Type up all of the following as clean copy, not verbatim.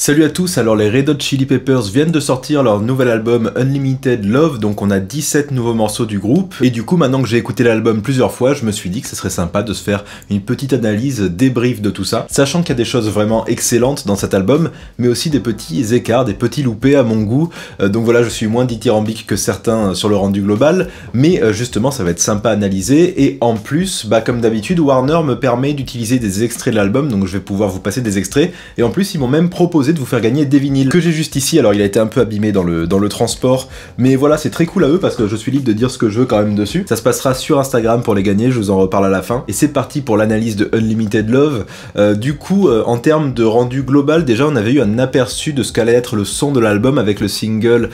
Salut à tous, alors les Red Hot Chili Peppers viennent de sortir leur nouvel album Unlimited Love, donc on a 17 nouveaux morceaux du groupe, et du coup maintenant que j'ai écouté l'album plusieurs fois, je me suis dit que ce serait sympa de se faire une petite analyse, débrief de tout ça, sachant qu'il y a des choses vraiment excellentes dans cet album, mais aussi des petits écarts, des petits loupés à mon goût, donc voilà, je suis moins dithyrambique que certains sur le rendu global, mais justement ça va être sympa à analyser, et en plus, bah comme d'habitude, Warner me permet d'utiliser des extraits de l'album, donc je vais pouvoir vous passer des extraits, et en plus ils m'ont même proposé de vous faire gagner des vinyles que j'ai juste ici. Alors il a été un peu abîmé dans le transport, mais voilà, c'est très cool à eux parce que je suis libre de dire ce que je veux quand même dessus. Ça se passera sur Instagram pour les gagner, je vous en reparle à la fin. Et c'est parti pour l'analyse de Unlimited Love. Du coup, en termes de rendu global, déjà on avait eu un aperçu de ce qu'allait être le son de l'album avec le single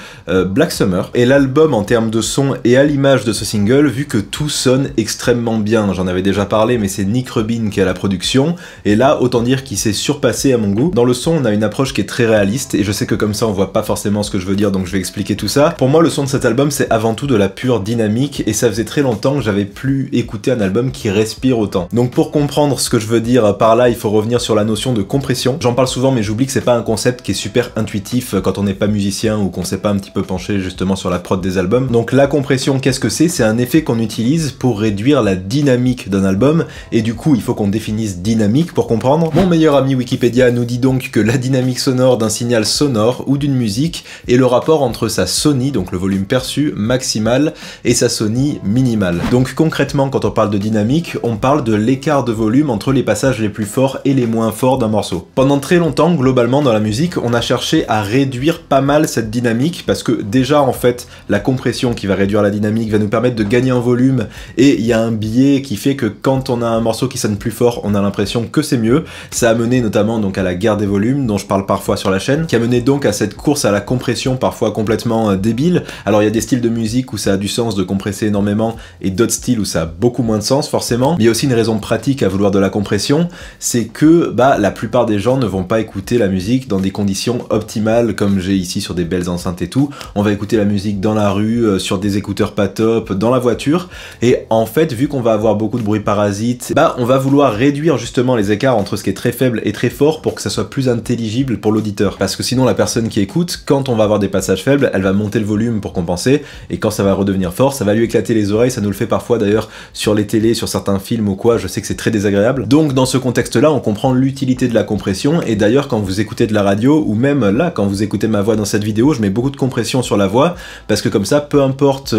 Black Summer. Et l'album en termes de son et à l'image de ce single, vu que tout sonne extrêmement bien, j'en avais déjà parlé, mais c'est Nick Rubin qui a la production, et là autant dire qu'il s'est surpassé à mon goût. Dans le son, on a une approche qui est très réaliste, et je sais que comme ça on voit pas forcément ce que je veux dire, donc je vais expliquer tout ça. Pour moi, le son de cet album, c'est avant tout de la pure dynamique, et ça faisait très longtemps que j'avais plus écouté un album qui respire autant. Donc pour comprendre ce que je veux dire par là, il faut revenir sur la notion de compression. J'en parle souvent, mais j'oublie que c'est pas un concept qui est super intuitif quand on n'est pas musicien ou qu'on s'est pas un petit peu penché justement sur la prod des albums. Donc la compression, qu'est-ce que c'est? C'est un effet qu'on utilise pour réduire la dynamique d'un album, et du coup il faut qu'on définisse dynamique pour comprendre. Mon meilleur ami Wikipédia nous dit donc que la dynamique sonore d'un signal sonore ou d'une musique et le rapport entre sa sonie, donc le volume perçu maximal, et sa sonie minimale. Donc concrètement, quand on parle de dynamique, on parle de l'écart de volume entre les passages les plus forts et les moins forts d'un morceau. Pendant très longtemps, globalement dans la musique, on a cherché à réduire pas mal cette dynamique parce que déjà en fait, la compression qui va réduire la dynamique va nous permettre de gagner en volume, et il y a un biais qui fait que quand on a un morceau qui sonne plus fort, on a l'impression que c'est mieux. Ça a mené notamment donc à la guerre des volumes dont je parle parfois sur la chaîne, qui a mené donc à cette course à la compression parfois complètement débile. Alors il y a des styles de musique où ça a du sens de compresser énormément, et d'autres styles où ça a beaucoup moins de sens forcément. Mais il y a aussi une raison pratique à vouloir de la compression, c'est que bah, la plupart des gens ne vont pas écouter la musique dans des conditions optimales comme j'ai ici sur des belles enceintes et tout. On va écouter la musique dans la rue, sur des écouteurs pas top, dans la voiture, et en fait vu qu'on va avoir beaucoup de bruit parasite, bah on va vouloir réduire justement les écarts entre ce qui est très faible et très fort pour que ça soit plus intelligible pour l'auditeur, parce que sinon la personne qui écoute, quand on va avoir des passages faibles, elle va monter le volume pour compenser, et quand ça va redevenir fort, ça va lui éclater les oreilles. Ça nous le fait parfois d'ailleurs sur les télés, sur certains films ou quoi, je sais que c'est très désagréable. Donc dans ce contexte là on comprend l'utilité de la compression, et d'ailleurs quand vous écoutez de la radio, ou même là quand vous écoutez ma voix dans cette vidéo, je mets beaucoup de compression sur la voix, parce que comme ça peu importe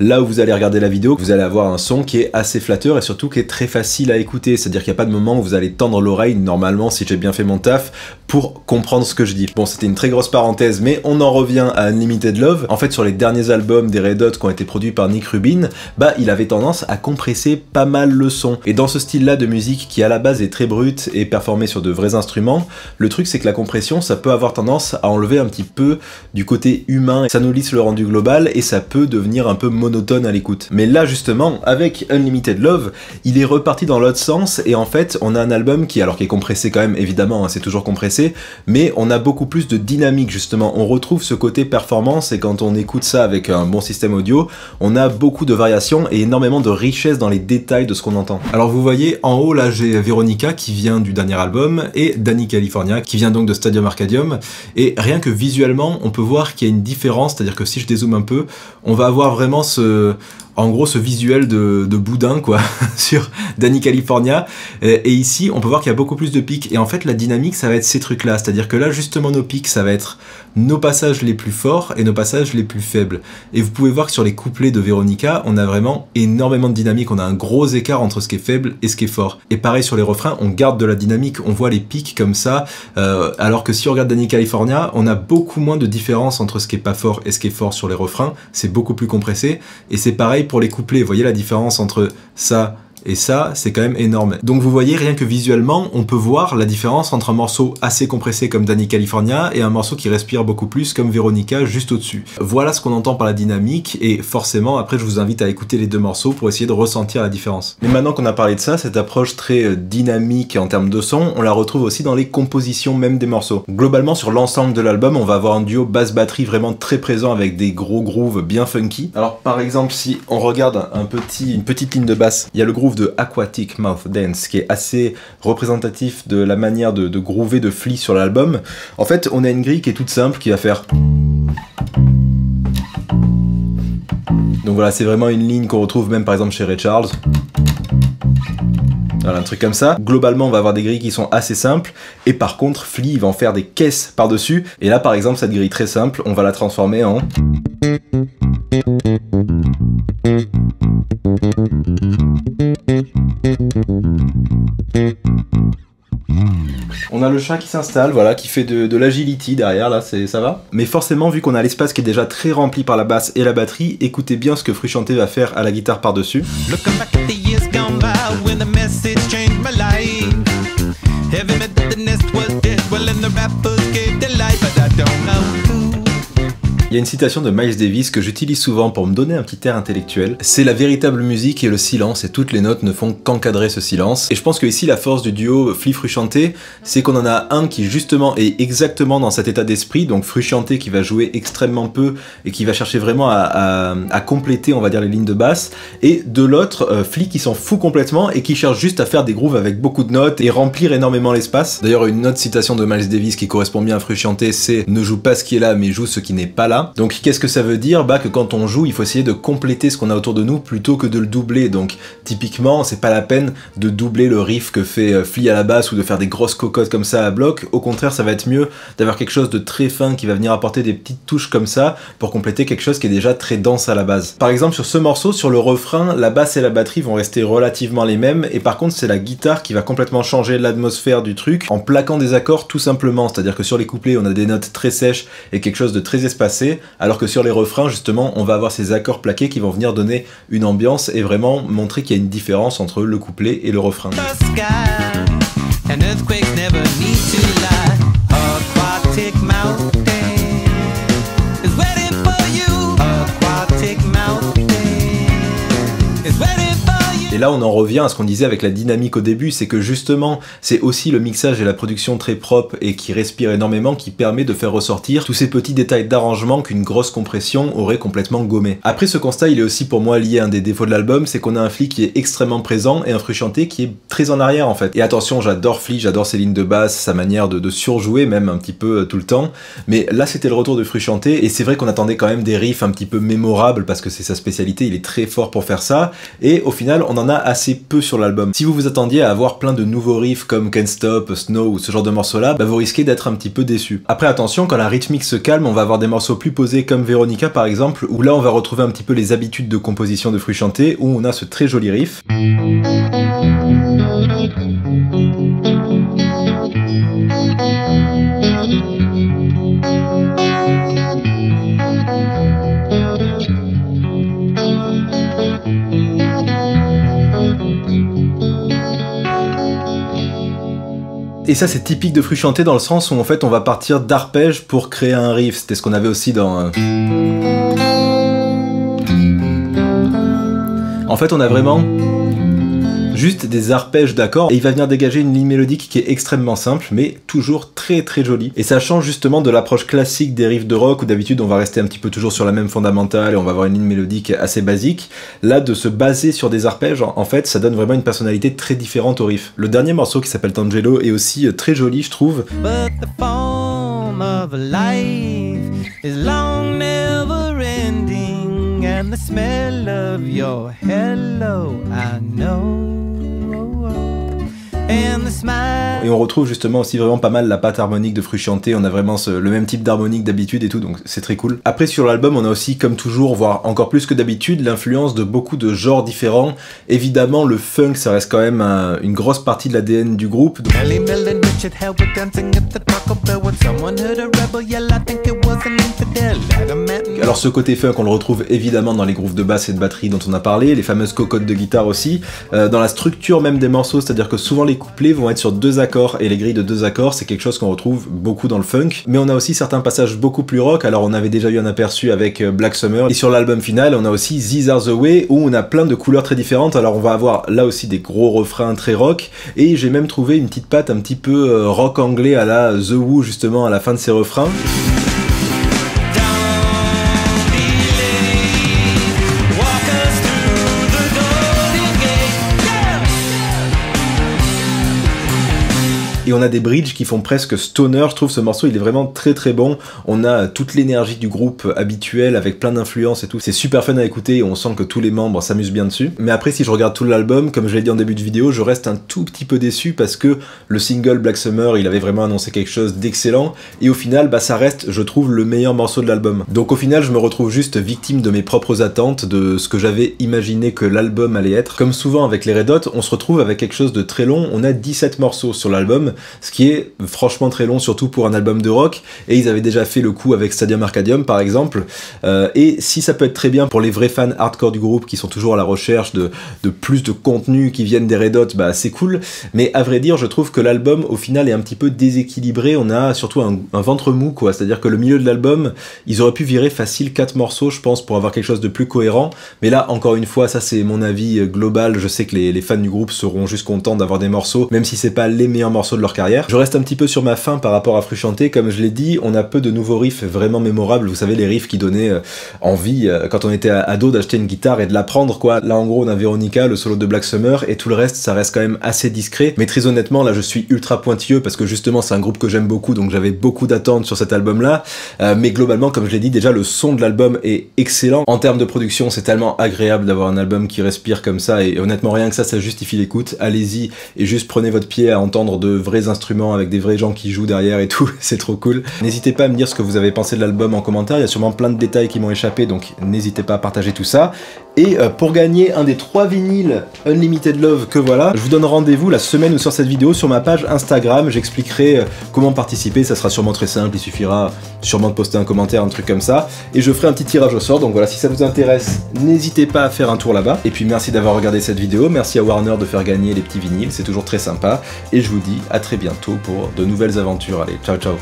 là où vous allez regarder la vidéo, vous allez avoir un son qui est assez flatteur et surtout qui est très facile à écouter, c'est à dire qu'il n'y a pas de moment où vous allez tendre l'oreille normalement, si j'ai bien fait mon taf, pour comprendre ce que je dis. Bon, c'était une très grosse parenthèse, mais on en revient à Unlimited Love. En fait, sur les derniers albums des Red Hot qui ont été produits par Nick Rubin, bah, il avait tendance à compresser pas mal le son. Et dans ce style-là de musique qui à la base est très brute et performée sur de vrais instruments, le truc c'est que la compression, ça peut avoir tendance à enlever un petit peu du côté humain. Ça nous lisse le rendu global et ça peut devenir un peu monotone à l'écoute. Mais là, justement, avec Unlimited Love, il est reparti dans l'autre sens, et en fait, on a un album qui, alors qui est compressé quand même, évidemment, hein, c'est toujours compressé, mais on a beaucoup plus de dynamique justement, on retrouve ce côté performance, et quand on écoute ça avec un bon système audio, on a beaucoup de variations et énormément de richesse dans les détails de ce qu'on entend. Alors vous voyez en haut là, j'ai Veronica qui vient du dernier album, et Dani California qui vient donc de Stadium Arcadium, et rien que visuellement on peut voir qu'il y a une différence, c'est à dire que si je dézoome un peu, on va avoir vraiment en gros ce visuel de boudin quoi sur Dani California, et ici on peut voir qu'il y a beaucoup plus de pics, et en fait la dynamique ça va être ces trucs là, c'est à dire que là justement nos pics ça va être nos passages les plus forts et nos passages les plus faibles, et vous pouvez voir que sur les couplets de Veronica on a vraiment énormément de dynamique, on a un gros écart entre ce qui est faible et ce qui est fort, et pareil sur les refrains on garde de la dynamique, on voit les pics comme ça, alors que si on regarde Dani California on a beaucoup moins de différence entre ce qui est pas fort et ce qui est fort sur les refrains, c'est beaucoup plus compressé, et c'est pareil pour les couplets, vous voyez la différence entre ça et ça, c'est quand même énorme. Donc vous voyez, rien que visuellement, on peut voir la différence entre un morceau assez compressé comme Dani California et un morceau qui respire beaucoup plus comme Veronica juste au-dessus. Voilà ce qu'on entend par la dynamique, et forcément, après je vous invite à écouter les deux morceaux pour essayer de ressentir la différence. Mais maintenant qu'on a parlé de ça, cette approche très dynamique en termes de son, on la retrouve aussi dans les compositions même des morceaux. Globalement, sur l'ensemble de l'album, on va avoir un duo basse-batterie vraiment très présent avec des gros grooves bien funky. Alors par exemple, si on regarde une petite ligne de basse, il y a le groove de Aquatic Mouth Dance, qui est assez représentatif de la manière de groover de Flea sur l'album. En fait, on a une grille qui est toute simple, qui va faire... Donc voilà, c'est vraiment une ligne qu'on retrouve même par exemple chez Ray Charles. Voilà, un truc comme ça. Globalement, on va avoir des grilles qui sont assez simples, et par contre, Flea, il va en faire des caisses par-dessus, et là, par exemple, cette grille très simple, on va la transformer en... On a le chat qui s'installe, voilà, qui fait de l'agility derrière, là, ça va. Mais forcément, vu qu'on a l'espace qui est déjà très rempli par la basse et la batterie, écoutez bien ce que Frusciante va faire à la guitare par-dessus. Il y a une citation de Miles Davis que j'utilise souvent pour me donner un petit air intellectuel. C'est la véritable musique et le silence, et toutes les notes ne font qu'encadrer ce silence. Et je pense que ici la force du duo Flea-Frusciante, c'est qu'on en a un qui justement est exactement dans cet état d'esprit, donc Frusciante qui va jouer extrêmement peu et qui va chercher vraiment à compléter, on va dire, les lignes de basse, et de l'autre, Flea qui s'en fout complètement et qui cherche juste à faire des grooves avec beaucoup de notes et remplir énormément l'espace. D'ailleurs, une autre citation de Miles Davis qui correspond bien à Frusciante, c'est « Ne joue pas ce qui est là, mais joue ce qui n'est pas là ». Donc qu'est-ce que ça veut dire? Bah que quand on joue, il faut essayer de compléter ce qu'on a autour de nous plutôt que de le doubler. Donc typiquement, c'est pas la peine de doubler le riff que fait Flea à la basse ou de faire des grosses cocottes comme ça à bloc. Au contraire, ça va être mieux d'avoir quelque chose de très fin qui va venir apporter des petites touches comme ça pour compléter quelque chose qui est déjà très dense à la base. Par exemple, sur ce morceau, sur le refrain, la basse et la batterie vont rester relativement les mêmes, et par contre c'est la guitare qui va complètement changer l'atmosphère du truc en plaquant des accords tout simplement. C'est-à-dire que sur les couplets, on a des notes très sèches et quelque chose de très espacé, alors que sur les refrains, justement, on va avoir ces accords plaqués qui vont venir donner une ambiance et vraiment montrer qu'il y a une différence entre le couplet et le refrain. Et là on en revient à ce qu'on disait avec la dynamique au début, c'est que justement c'est aussi le mixage et la production très propre et qui respire énormément qui permet de faire ressortir tous ces petits détails d'arrangement qu'une grosse compression aurait complètement gommé. Après, ce constat, il est aussi pour moi lié à un des défauts de l'album, c'est qu'on a un Flea qui est extrêmement présent et un Frusciante qui est très en arrière en fait. Et attention, j'adore Flea, j'adore ses lignes de basse, sa manière de surjouer même un petit peu tout le temps, mais là c'était le retour de Frusciante et c'est vrai qu'on attendait quand même des riffs un petit peu mémorables parce que c'est sa spécialité, il est très fort pour faire ça, et au final on en a assez peu sur l'album. Si vous vous attendiez à avoir plein de nouveaux riffs comme Can't Stop, Snow ou ce genre de morceaux là, bah vous risquez d'être un petit peu déçu. Après, attention, quand la rythmique se calme, on va avoir des morceaux plus posés comme Veronica par exemple, où là on va retrouver un petit peu les habitudes de composition de Frusciante, où on a ce très joli riff. Et ça, c'est typique de Frusciante dans le sens où en fait on va partir d'arpèges pour créer un riff. C'était ce qu'on avait aussi dans... En fait, on a vraiment juste des arpèges d'accords, et il va venir dégager une ligne mélodique qui est extrêmement simple mais toujours très très jolie, et ça change justement de l'approche classique des riffs de rock où d'habitude on va rester un petit peu toujours sur la même fondamentale et on va avoir une ligne mélodique assez basique. Là, de se baser sur des arpèges, en fait ça donne vraiment une personnalité très différente au riff. Le dernier morceau, qui s'appelle Tangelo, est aussi très joli, je trouve. Et on retrouve justement aussi vraiment pas mal la patte harmonique de Frusciante, on a vraiment le même type d'harmonique d'habitude et tout, donc c'est très cool. Après, sur l'album, on a aussi, comme toujours, voire encore plus que d'habitude, l'influence de beaucoup de genres différents. Évidemment, le funk, ça reste quand même une grosse partie de l'ADN du groupe. Donc... Alors ce côté funk, on le retrouve évidemment dans les grooves de basse et de batterie dont on a parlé, les fameuses cocottes de guitare aussi, dans la structure même des morceaux, c'est-à-dire que souvent les couplets vont être sur deux accords, et les grilles de deux accords, c'est quelque chose qu'on retrouve beaucoup dans le funk. Mais on a aussi certains passages beaucoup plus rock, alors on avait déjà eu un aperçu avec Black Summer, et sur l'album final on a aussi These Are The Way, où on a plein de couleurs très différentes, alors on va avoir là aussi des gros refrains très rock, et j'ai même trouvé une petite patte un petit peu rock anglais à la The Woo justement à la fin de ses refrains. et on a des bridges qui font presque stoner. Je trouve ce morceau, il est vraiment très très bon. On a toute l'énergie du groupe habituelle avec plein d'influences et tout. C'est super fun à écouter et on sent que tous les membres s'amusent bien dessus. Mais après, si je regarde tout l'album, comme je l'ai dit en début de vidéo, je reste un tout petit peu déçu parce que le single Black Summer, il avait vraiment annoncé quelque chose d'excellent et au final, bah, ça reste, je trouve, le meilleur morceau de l'album. Donc au final, je me retrouve juste victime de mes propres attentes, de ce que j'avais imaginé que l'album allait être. Comme souvent avec les Red Hot, on se retrouve avec quelque chose de très long. On a 17 morceaux sur l'album, ce qui est franchement très long, surtout pour un album de rock, et ils avaient déjà fait le coup avec Stadium Arcadium par exemple, et si ça peut être très bien pour les vrais fans hardcore du groupe qui sont toujours à la recherche de plus de contenu qui viennent des Red Hot, bah c'est cool, mais à vrai dire je trouve que l'album au final est un petit peu déséquilibré. On a surtout un ventre mou quoi, c'est à dire que le milieu de l'album, ils auraient pu virer facile 4 morceaux je pense pour avoir quelque chose de plus cohérent, mais là encore une fois, ça c'est mon avis global, je sais que les fans du groupe seront juste contents d'avoir des morceaux, même si c'est pas les meilleurs morceaux de leur carrière. Je reste un petit peu sur ma faim par rapport à Frusciante, comme je l'ai dit, on a peu de nouveaux riffs vraiment mémorables, vous savez les riffs qui donnaient envie quand on était ado d'acheter une guitare et de la prendre quoi. Là en gros on a Veronica, le solo de Black Summer, et tout le reste ça reste quand même assez discret, mais très honnêtement là je suis ultra pointilleux parce que justement c'est un groupe que j'aime beaucoup, donc j'avais beaucoup d'attentes sur cet album là, mais globalement comme je l'ai dit déjà, le son de l'album est excellent, en termes de production c'est tellement agréable d'avoir un album qui respire comme ça, et honnêtement rien que ça, ça justifie l'écoute. Allez-y et juste prenez votre pied à entendre de vrais instruments avec des vrais gens qui jouent derrière et tout, c'est trop cool. N'hésitez pas à me dire ce que vous avez pensé de l'album en commentaire, il y a sûrement plein de détails qui m'ont échappé, donc n'hésitez pas à partager tout ça. Et pour gagner un des 3 vinyles Unlimited Love que voilà, je vous donne rendez-vous la semaine où sort cette vidéo sur ma page Instagram, j'expliquerai comment participer, ça sera sûrement très simple, il suffira sûrement de poster un commentaire, un truc comme ça, et je ferai un petit tirage au sort, donc voilà, si ça vous intéresse, n'hésitez pas à faire un tour là-bas, et puis merci d'avoir regardé cette vidéo, merci à Warner de faire gagner les petits vinyles, c'est toujours très sympa, et je vous dis à très bientôt pour de nouvelles aventures, allez, ciao ciao.